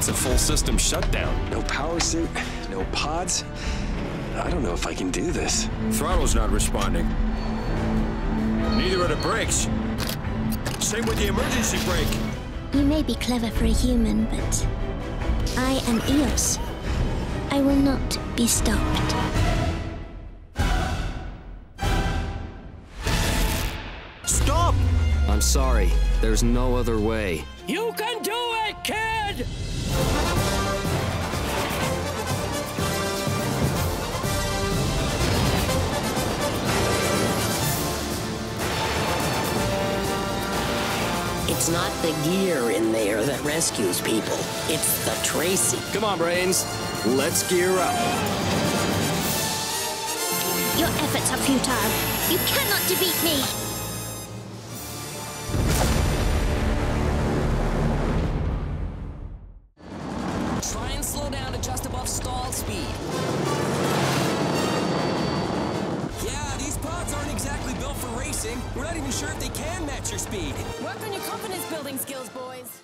It's a full system shutdown. No power suit, no pods. I don't know if I can do this. Throttle's not responding. Neither are the brakes. Same with the emergency brake. You may be clever for a human, but I am EOS. I will not be stopped. Stop! I'm sorry. There's no other way. You can do it, kid! It's not the gear in there that rescues people. It's the Tracy. Come on, Brains. Let's gear up. Your efforts are futile. You cannot defeat me. Try and slow down to just above stall speed. Yeah, these pods aren't exactly built for racing. We're not even sure if they can match your speed. Work on your confidence building skills, boys.